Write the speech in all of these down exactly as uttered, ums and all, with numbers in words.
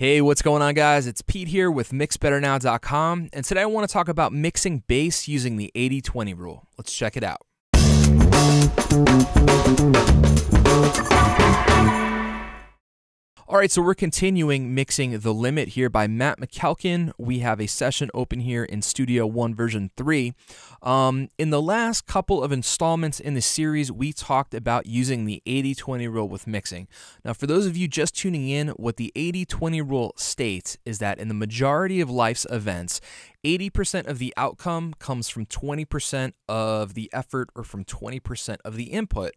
Hey, what's going on, guys? It's Pete here with Mix Better Now dot com, and today I want to talk about mixing bass using the eighty twenty rule. Let's check it out. All right, so we're continuing mixing The Limit here by Matt MacKelcan. We have a session open here in Studio One version three. Um, in the last couple of installments in the series, we talked about using the eighty twenty rule with mixing. Now, for those of you just tuning in, what the eighty twenty rule states is that in the majority of life's events, eighty percent of the outcome comes from twenty percent of the effort or from twenty percent of the input.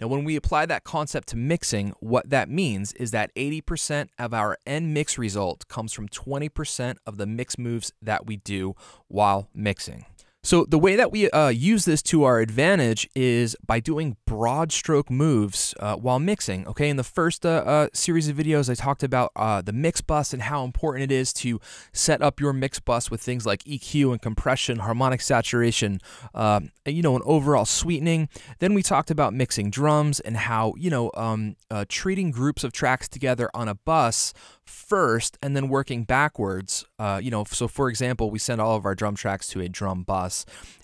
Now, when we apply that concept to mixing, what that means is that eighty percent of our end mix result comes from twenty percent of the mix moves that we do while mixing. So the way that we uh, use this to our advantage is by doing broad stroke moves uh, while mixing. Okay, in the first uh, uh, series of videos, I talked about uh, the mix bus and how important it is to set up your mix bus with things like E Q and compression, harmonic saturation, uh, you know, an overall sweetening. Then we talked about mixing drums and how, you know, um, uh, treating groups of tracks together on a bus first and then working backwards. Uh, you know, so for example, we send all of our drum tracks to a drum bus,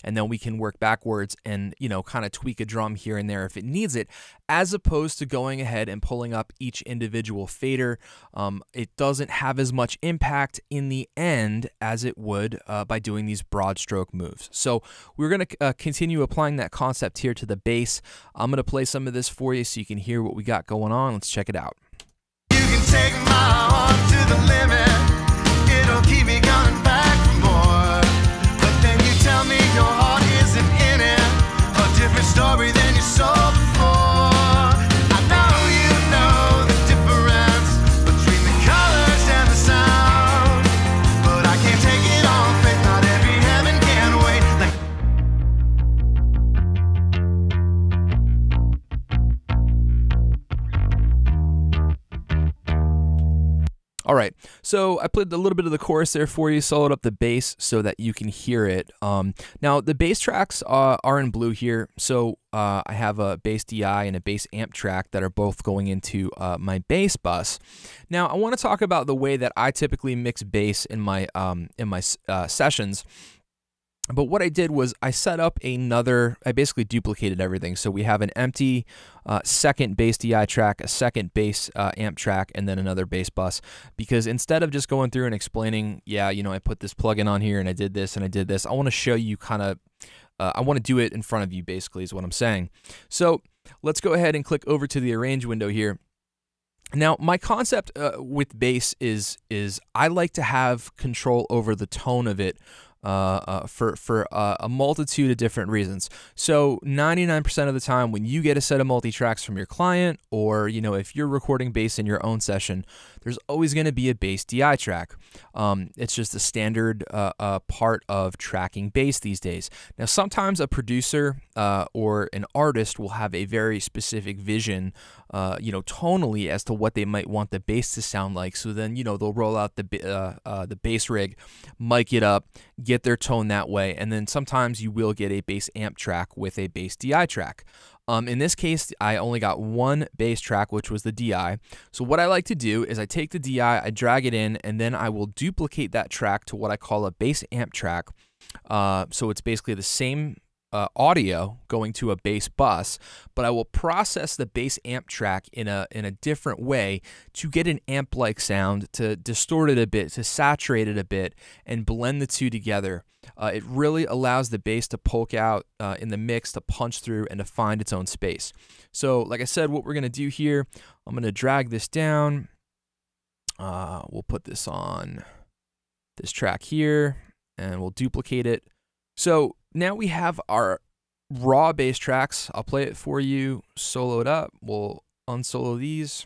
and then we can work backwards and, you know, kind of tweak a drum here and there if it needs it, as opposed to going ahead and pulling up each individual fader. Um, it doesn't have as much impact in the end as it would uh, by doing these broad stroke moves. So we're going to uh, continue applying that concept here to the bass. I'm going to play some of this for you so you can hear what we got going on. Let's check it out. You can take my heart to the limit. It'll keep me coming back for more. Tell me your heart isn't in it, a different story than you saw before. I know you know the difference between the colors and the sound, but I can't take it all, faith not every heaven can wait. Like all right. So I played a little bit of the chorus there for you, soloed up the bass so that you can hear it. Um, now, the bass tracks uh, are in blue here. So uh, I have a bass D I and a bass amp track that are both going into uh, my bass bus. Now, I want to talk about the way that I typically mix bass in my, um, in my uh, sessions. But what I did was I set up another, I basically duplicated everything. So we have an empty uh, second bass D I track, a second bass uh, amp track, and then another bass bus. Because instead of just going through and explaining, yeah, you know, I put this plugin on here and I did this and I did this, I want to show you kind of, uh, I want to do it in front of you basically is what I'm saying. So let's go ahead and click over to the arrange window here. Now, my concept uh, with bass is, is I like to have control over the tone of it. Uh, uh, for for uh, a multitude of different reasons. So ninety-nine percent of the time when you get a set of multi-tracks from your client, or, you know, if you're recording bass in your own session, there's always going to be a bass D I track. Um, it's just a standard uh, uh, part of tracking bass these days. Now, sometimes a producer uh, or an artist will have a very specific vision, uh, you know, tonally as to what they might want the bass to sound like. So then, you know, they'll roll out the, uh, uh, the bass rig, mic it up, get Get their tone that way, and then sometimes you will get a bass amp track with a bass D I track. Um, in this case, I only got one bass track, which was the D I. So what I like to do is I take the D I, I drag it in, and then I will duplicate that track to what I call a bass amp track. Uh, so it's basically the same Uh, audio going to a bass bus, but I will process the bass amp track in a in a different way to get an amp-like sound, to distort it a bit, to saturate it a bit, and blend the two together. Uh, it really allows the bass to poke out uh, in the mix, to punch through, and to find its own space. So, like I said, what we're gonna do here, I'm gonna drag this down. Uh, we'll put this on this track here, and we'll duplicate it. So now we have our raw bass tracks. I'll play it for you, solo it up. We'll unsolo these.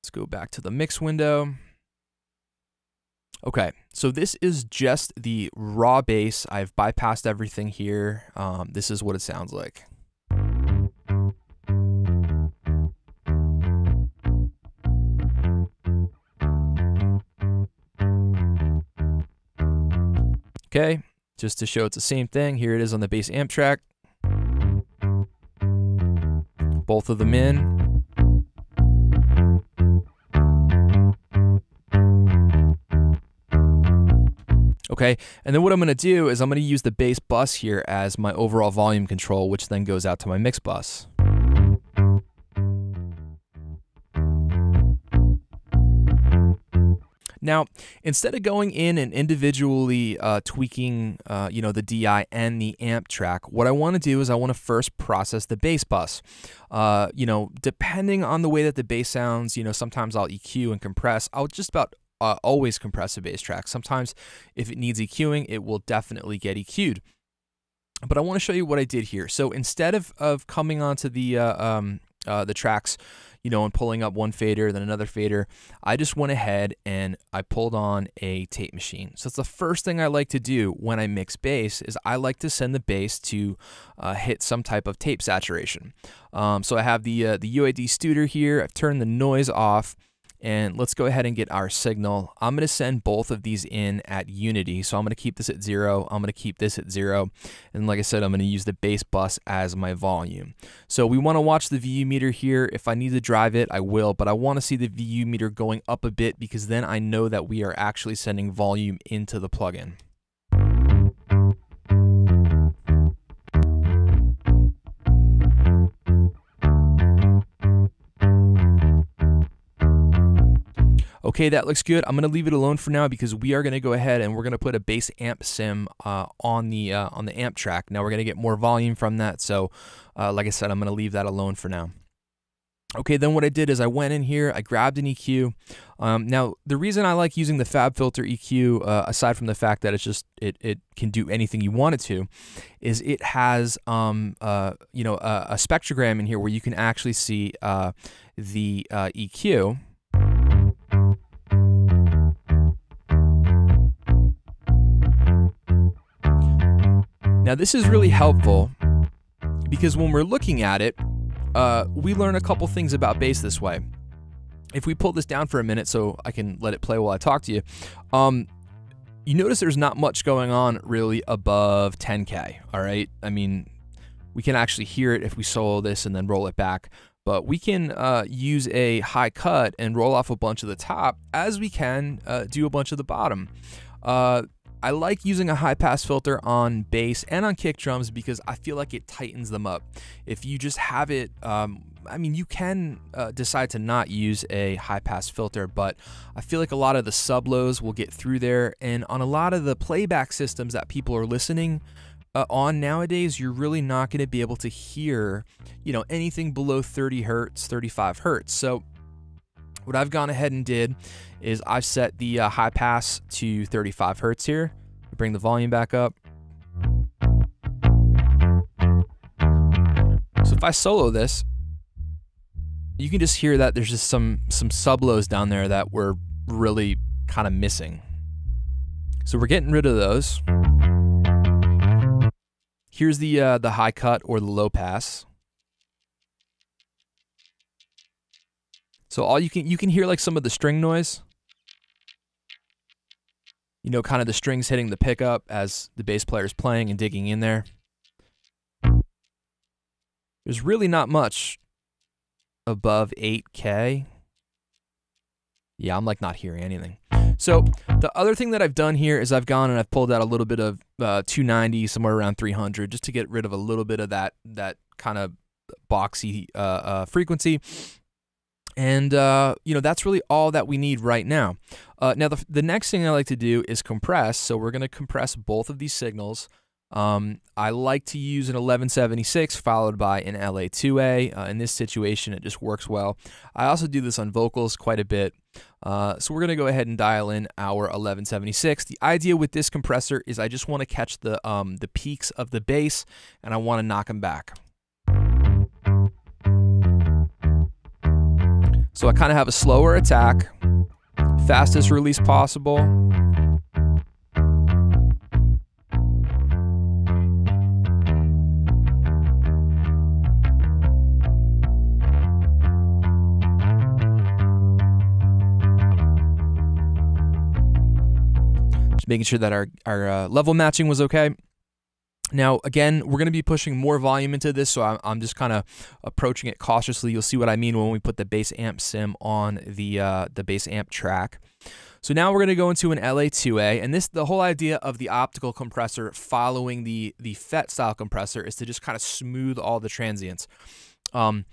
Let's go back to the mix window. Okay, so this is just the raw bass. I've bypassed everything here. Um, this is what it sounds like. Okay. Just to show it's the same thing, here it is on the bass amp track. Both of them in. Okay, and then what I'm going to do is I'm going to use the bass bus here as my overall volume control, which then goes out to my mix bus. Now, instead of going in and individually uh, tweaking, uh, you know, the D I and the amp track, what I want to do is I want to first process the bass bus. Uh, you know, depending on the way that the bass sounds, you know, sometimes I'll E Q and compress. I'll just about uh, always compress a bass track. Sometimes, if it needs EQing, it will definitely get E Q'd. But I want to show you what I did here. So instead of of coming onto the uh, um, uh, the tracks, you know, and pulling up one fader, then another fader, I just went ahead and I pulled on a tape machine. So it's the first thing I like to do when I mix bass is I like to send the bass to uh, hit some type of tape saturation. Um, so I have the, uh, the U A D Studer here. I've turned the noise off, and let's go ahead and get our signal. I'm gonna send both of these in at unity. So I'm gonna keep this at zero, I'm gonna keep this at zero. And like I said, I'm gonna use the bass bus as my volume. So we wanna watch the V U meter here. If I need to drive it, I will, but I wanna see the V U meter going up a bit because then I know that we are actually sending volume into the plugin. Okay, that looks good. I'm gonna leave it alone for now because we are gonna go ahead and we're gonna put a bass amp sim uh, on the uh, on the amp track. Now we're gonna get more volume from that. So, uh, like I said, I'm gonna leave that alone for now. Okay, then what I did is I went in here, I grabbed an E Q. Um, now, the reason I like using the FabFilter E Q, uh, aside from the fact that it's just, it, it can do anything you want it to, is it has, um, uh, you know, a, a spectrogram in here where you can actually see uh, the uh, E Q. Now this is really helpful because when we're looking at it, uh, we learn a couple things about bass this way. If we pull this down for a minute so I can let it play while I talk to you, um, you notice there's not much going on really above ten K, all right? I mean, we can actually hear it if we solo this and then roll it back, but we can uh, use a high cut and roll off a bunch of the top as we can uh, do a bunch of the bottom. Uh, I like using a high pass filter on bass and on kick drums because I feel like it tightens them up. If you just have it, um, I mean, you can uh, decide to not use a high pass filter, but I feel like a lot of the sub lows will get through there. And on a lot of the playback systems that people are listening uh, on nowadays, you're really not going to be able to hear, you know, anything below thirty hertz, thirty-five hertz. So what I've gone ahead and did is I've set the uh, high pass to thirty-five hertz here. Bring the volume back up. So if I solo this, you can just hear that there's just some some sub lows down there that we're really kind of missing. So we're getting rid of those. Here's the uh, the high cut or the low pass. So all you can you can hear like some of the string noise, you know, kind of the strings hitting the pickup as the bass player is playing and digging in there. There's really not much above eight K. Yeah, I'm like not hearing anything. So the other thing that I've done here is I've gone and I've pulled out a little bit of uh, two ninety, somewhere around three hundred, just to get rid of a little bit of that that kind of boxy uh, uh, frequency. And, uh, you know, that's really all that we need right now. Uh, now, the, the next thing I like to do is compress. So we're going to compress both of these signals. Um, I like to use an eleven seventy-six followed by an L A two A. Uh, in this situation, it just works well. I also do this on vocals quite a bit. Uh, so we're going to go ahead and dial in our eleven seventy-six. The idea with this compressor is I just want to catch the, um, the peaks of the bass, and I want to knock them back. So I kind of have a slower attack, fastest release possible. Just making sure that our, our uh, level matching was okay. Now, again, we're going to be pushing more volume into this, so I'm just kind of approaching it cautiously. You'll see what I mean when we put the bass amp sim on the, uh, the bass amp track. So now we're going to go into an L A two A, and this the whole idea of the optical compressor following the the F E T style compressor is to just kind of smooth all the transients. Um,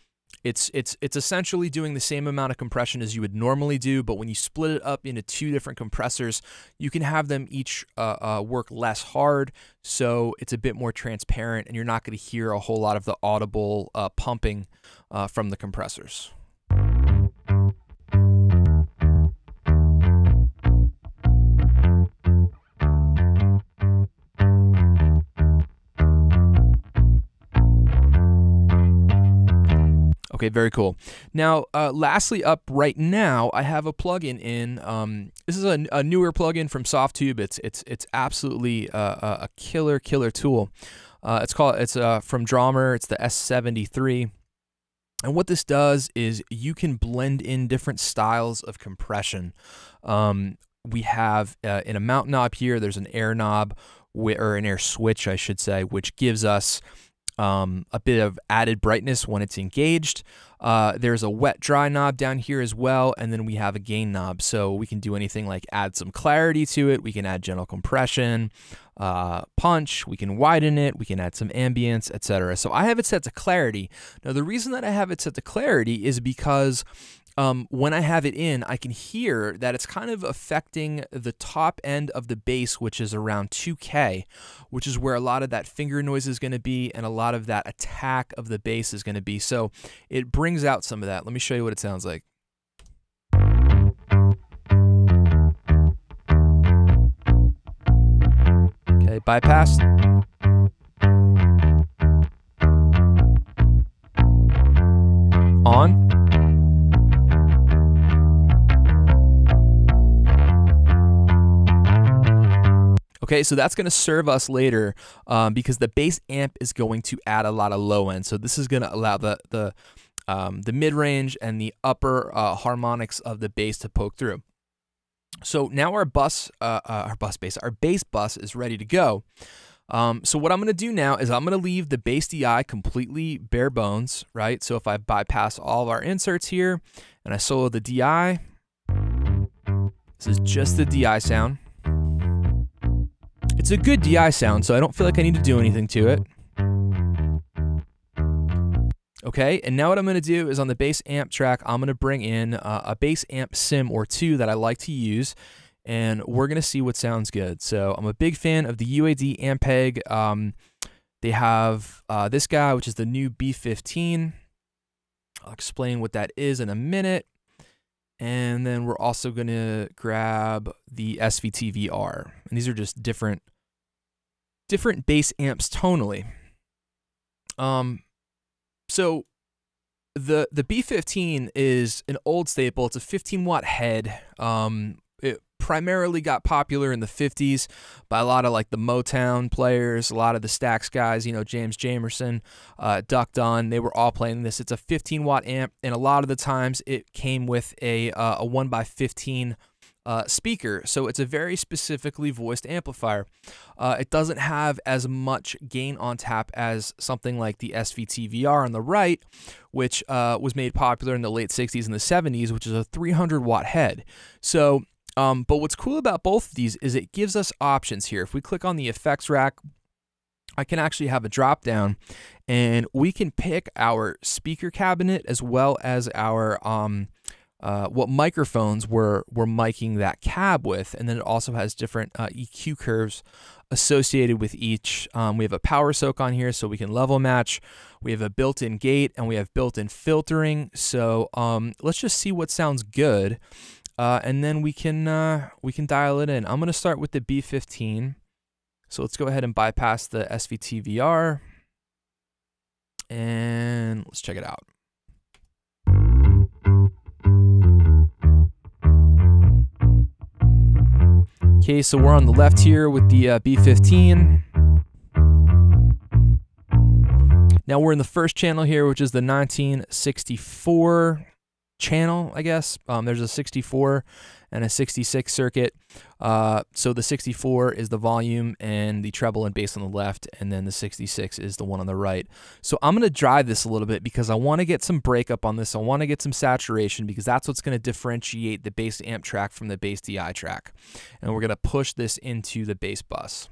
It's, it's, it's essentially doing the same amount of compression as you would normally do, but when you split it up into two different compressors, you can have them each uh, uh, work less hard, so it's a bit more transparent, and you're not going to hear a whole lot of the audible uh, pumping uh, from the compressors. Okay, very cool. Now, uh, lastly up right now, I have a plugin in. Um, this is a, a newer plugin from Softube. It's it's it's absolutely uh, a killer killer tool. Uh, it's called it's uh, from Drummer. It's the S seventy-three, and what this does is you can blend in different styles of compression. Um, we have uh, in a mount knob here. There's an air knob or an air switch, I should say, which gives us Um, a bit of added brightness when it's engaged. Uh, there's a wet-dry knob down here as well, and then we have a gain knob. So we can do anything like add some clarity to it, we can add gentle compression, uh, punch, we can widen it, we can add some ambience, et cetera. So I have it set to clarity. Now the reason that I have it set to clarity is because Um, when I have it in, I can hear that it's kind of affecting the top end of the bass, which is around two K, which is where a lot of that finger noise is going to be and a lot of that attack of the bass is going to be. So it brings out some of that. Let me show you what it sounds like. Okay, bypass. On. Okay, so that's going to serve us later um, because the bass amp is going to add a lot of low end. So this is going to allow the the, um, the mid range and the upper uh, harmonics of the bass to poke through. So now our bus, uh, uh, our bus bass, our bass bus is ready to go. Um, so what I'm going to do now is I'm going to leave the bass D I completely bare bones, right? So if I bypass all of our inserts here and I solo the D I, this is just the D I sound. It's a good D I sound, so I don't feel like I need to do anything to it. Okay, and now what I'm going to do is on the bass amp track, I'm going to bring in uh, a bass amp sim or two that I like to use, and we're going to see what sounds good. So I'm a big fan of the U A D Ampeg. Um, they have uh, this guy, which is the new B fifteen. I'll explain what that is in a minute. And then we're also going to grab the S V T V R. And these are just different different bass amps tonally. Um, so the the B fifteen is an old staple. It's a fifteen watt head. Um, it primarily got popular in the fifties by a lot of like the Motown players, a lot of the Stax guys, you know, James Jamerson, uh, Duck Dunn. They were all playing this. It's a fifteen watt amp, and a lot of the times it came with a uh, a one by fifteen. Uh, speaker, so it's a very specifically voiced amplifier. Uh, it doesn't have as much gain on tap as something like the S V T V R on the right, which uh, was made popular in the late sixties and the seventies, which is a three hundred watt head. So, um, but what's cool about both of these is it gives us options here. If we click on the effects rack, I can actually have a drop down, and we can pick our speaker cabinet as well as our um, Uh, what microphones we're, we're miking that cab with, and then it also has different uh, E Q curves associated with each. Um, we have a power soak on here so we can level match, we have a built-in gate, and we have built-in filtering. So um, let's just see what sounds good, uh, and then we can, uh, we can dial it in. I'm going to start with the B fifteen, so let's go ahead and bypass the S V T V R, and let's check it out. Okay, so we're on the left here with the uh, B fifteen. Now we're in the first channel here, which is the nineteen sixty-four channel, I guess. Um, there's a sixty-four and a sixty-six circuit. Uh, so the sixty-four is the volume and the treble and bass on the left, and then the sixty-six is the one on the right. So I'm going to drive this a little bit because I want to get some breakup on this. I want to get some saturation because that's what's going to differentiate the bass amp track from the bass D I track. And we're going to push this into the bass bus.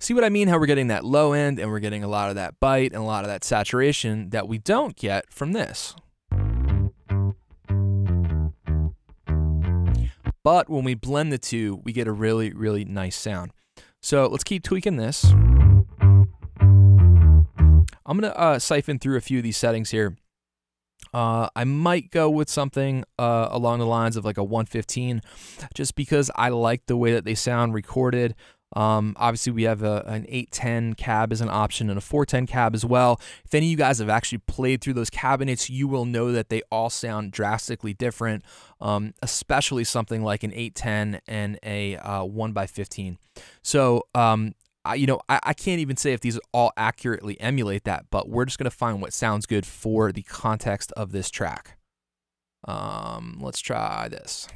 See what I mean, how we're getting that low end and we're getting a lot of that bite and a lot of that saturation that we don't get from this. But when we blend the two, we get a really, really nice sound. So let's keep tweaking this. I'm gonna uh, siphon through a few of these settings here. Uh, I might go with something uh, along the lines of like a one fifteen, just because I like the way that they sound recorded. Um, obviously, we have a, an eight ten cab as an option and a four ten cab as well. If any of you guys have actually played through those cabinets, you will know that they all sound drastically different, um, especially something like an eight ten and a uh, one by fifteen. So, um, I, you know, I, I can't even say if these all accurately emulate that, but we're just going to find what sounds good for the context of this track. Um, let's try this.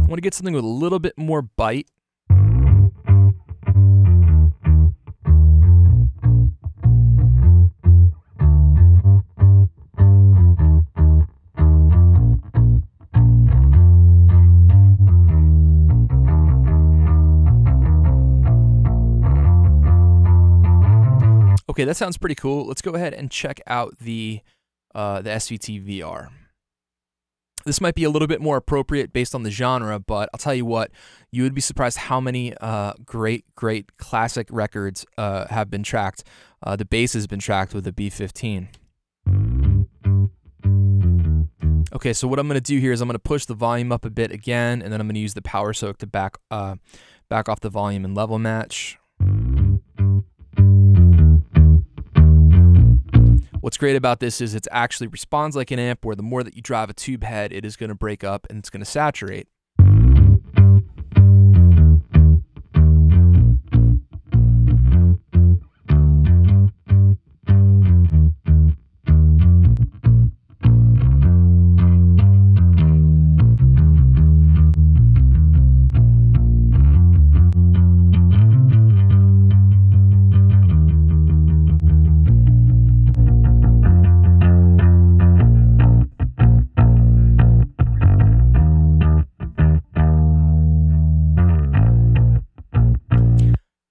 I want to get something with a little bit more bite. Okay, that sounds pretty cool. Let's go ahead and check out the uh, the S V T V R. This might be a little bit more appropriate based on the genre, but I'll tell you what, you would be surprised how many uh, great, great classic records uh, have been tracked. Uh, the bass has been tracked with a B fifteen. Okay, so what I'm going to do here is I'm going to push the volume up a bit again, and then I'm going to use the power soak to back, uh, back off the volume and level match. What's great about this is it actually responds like an amp, where the more that you drive a tube head, it is going to break up and it's going to saturate.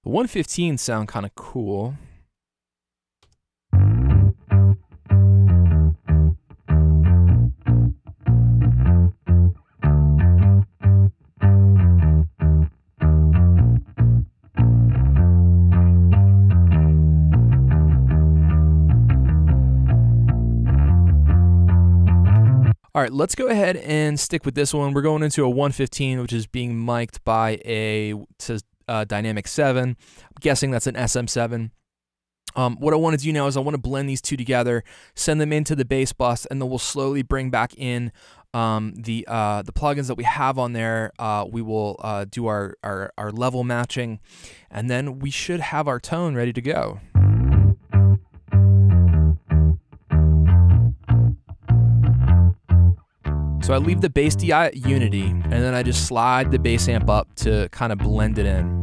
one fifteen sound kind of cool. All right, let's go ahead and stick with this one. We're going into a one fifteen, which is being mic'd by a to, Uh, Dynamic seven. I'm guessing that's an S M seven. Um, what I want to do now is I want to blend these two together, send them into the bass bus, and then we'll slowly bring back in um, the uh, the plugins that we have on there. Uh, we will uh, do our, our, our level matching, and then we should have our tone ready to go. So I leave the bass D I at unity, and then I just slide the bass amp up to kind of blend it in.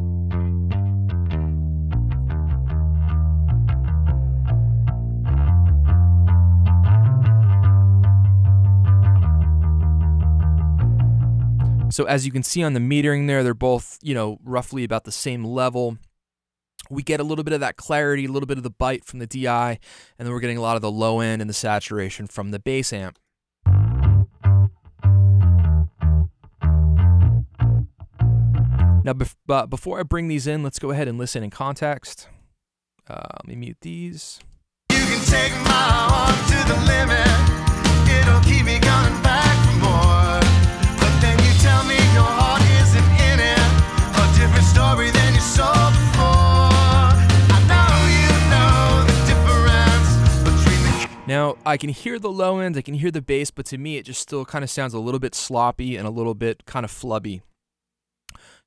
So as you can see on the metering there, they're both, you know, roughly about the same level. We get a little bit of that clarity, a little bit of the bite from the D I, and then we're getting a lot of the low end and the saturation from the bass amp. Now, but before I bring these in, let's go ahead and listen in context. Uh, let me mute these. Now, I can hear the low end, I can hear the bass, but to me it just still kind of sounds a little bit sloppy and a little bit kind of flubby.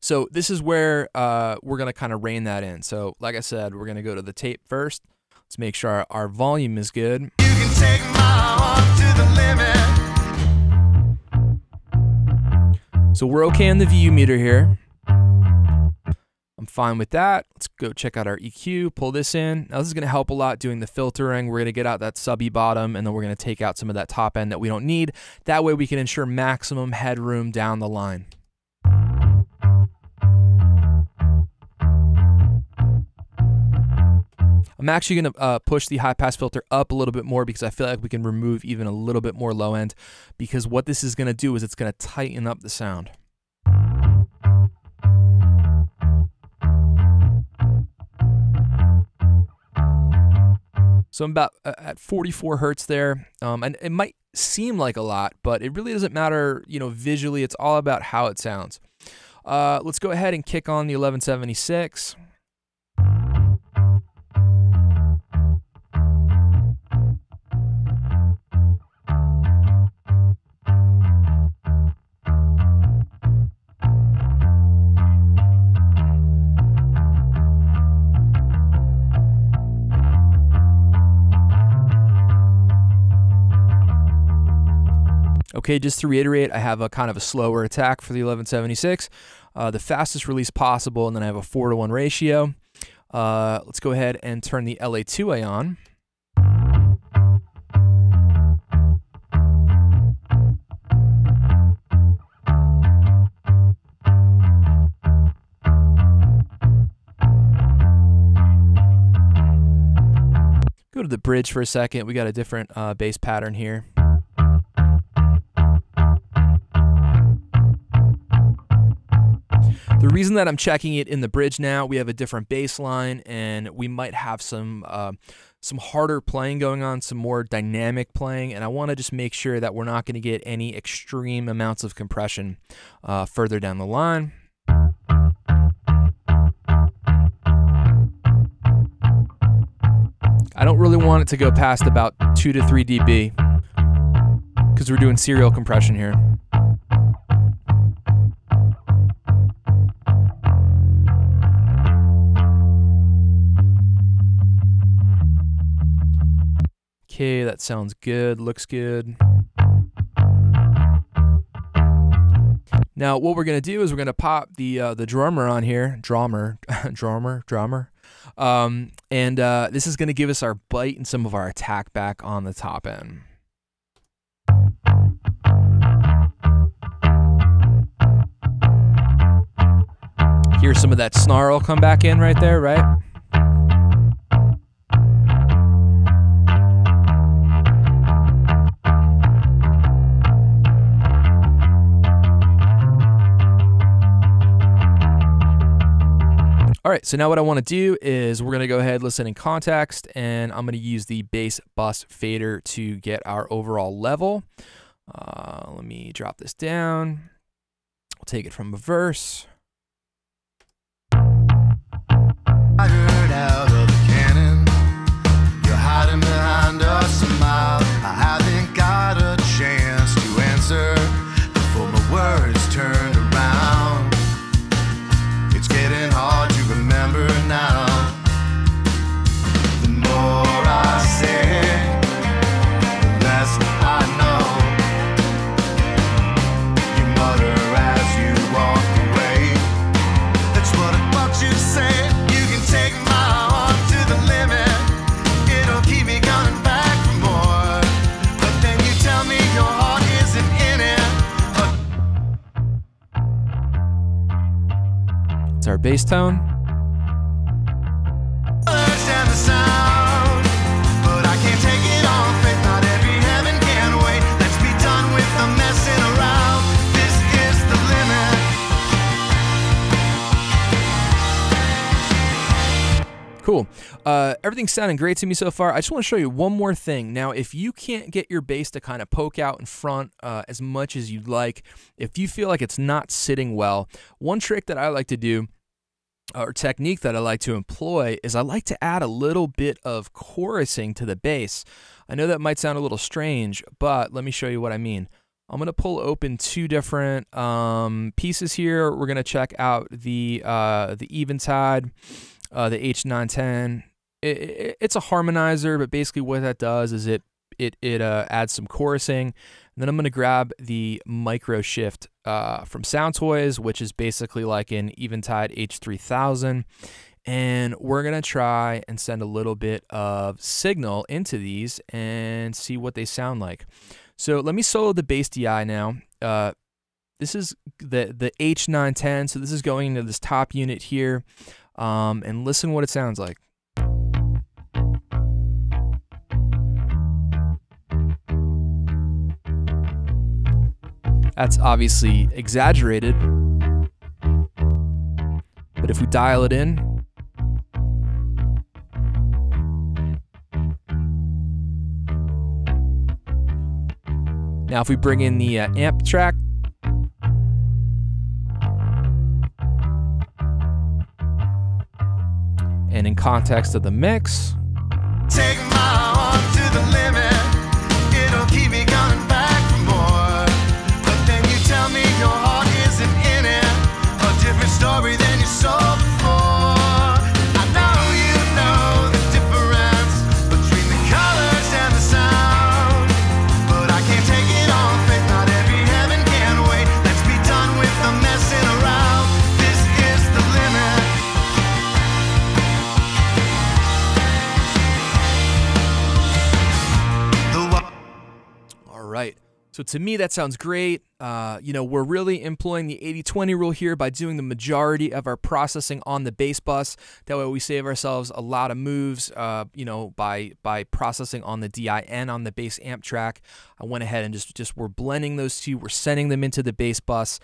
So this is where uh, we're going to kind of rein that in. So like I said, we're going to go to the tape first. Let's make sure our, our volume is good. You can take my heart to the limit. So we're okay on the V U meter here. I'm fine with that. Let's go check out our E Q, pull this in. Now this is gonna help a lot doing the filtering. We're gonna get out that subby bottom and then we're gonna take out some of that top end that we don't need. That way we can ensure maximum headroom down the line. I'm actually gonna uh, push the high pass filter up a little bit more because I feel like we can remove even a little bit more low end, because what this is gonna do is it's gonna tighten up the sound. So I'm about at forty-four hertz there, um, and it might seem like a lot, but it really doesn't matter, you know, visually. It's all about how it sounds. Uh, let's go ahead and kick on the eleven seventy-six. Okay, just to reiterate, I have a kind of a slower attack for the eleven seventy-six, uh, the fastest release possible, and then I have a four to one ratio. Uh, let's go ahead and turn the L A two A on. Go to the bridge for a second. We got a different uh, bass pattern here. The reason that I'm checking it in the bridge now, we have a different bass line and we might have some uh, some harder playing going on, some more dynamic playing, and I want to just make sure that we're not going to get any extreme amounts of compression uh, further down the line. I don't really want it to go past about two to three D B because we're doing serial compression here. Okay, that sounds good, looks good. Now what we're gonna do is we're gonna pop the uh, the drummer on here, drummer, drummer, drummer, um, and uh, this is gonna give us our bite and some of our attack back on the top end. Hear some of that snarl come back in right there, right? All right, so now what I want to do is we're going to go ahead, listen in context, and I'm going to use the bass bus fader to get our overall level. Uh, let me drop this down. We'll take it from a verse. I heard out of the cannon, you're hiding behind us a mile. I haven't got a chance to answer before my words turn around. It's getting hard to remember now. The more I say, the less I know. You mutter as you walk away. That's what I thought you said. You can take my heart to the limit. It'll keep me coming back for more. But then you tell me your heart isn't in it. It's our bass tone. cool. Uh, everything's sounding great to me so far. I just want to show you one more thing. Now, if you can't get your bass to kind of poke out in front uh, as much as you'd like, if you feel like it's not sitting well, one trick that I like to do, or technique that I like to employ, is I like to add a little bit of chorusing to the bass. I know that might sound a little strange, but let me show you what I mean. I'm going to pull open two different um, pieces here. We're going to check out the uh, the Eventide, uh, the H nine ten. It, it, it's a harmonizer, but basically what that does is it it it uh, adds some chorusing. And then I'm going to grab the Micro Shift uh, from Soundtoys, which is basically like an Eventide H three thousand. And we're going to try and send a little bit of signal into these and see what they sound like. So let me solo the bass D I now. Uh, this is the, the H nine ten, so this is going into this top unit here, um, and listen what it sounds like. That's obviously exaggerated, but if we dial it in, now if we bring in the uh, amp track, and in context of the mix, take my arm to the limit, it'll keep me coming back for more, but then you tell me your heart isn't in it, a different story than you saw before. So to me, that sounds great. Uh, you know, we're really employing the eighty twenty rule here by doing the majority of our processing on the bass bus. That way we save ourselves a lot of moves, uh, you know, by by processing on the D I and on the bass amp track. I went ahead and just, just we're blending those two. We're sending them into the bass bus.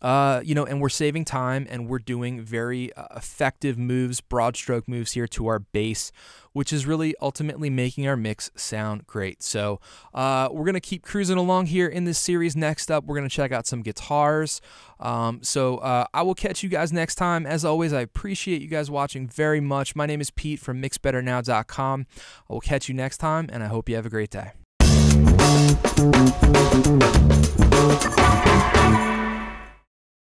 Uh, you know, and we're saving time, and we're doing very uh, effective moves, broad stroke moves here to our bass, which is really ultimately making our mix sound great. So uh, we're going to keep cruising along here in this series. Next up, we're going to check out some guitars. Um, so uh, I will catch you guys next time. As always, I appreciate you guys watching very much. My name is Pete from Mix Better Now dot com. I will catch you next time, and I hope you have a great day.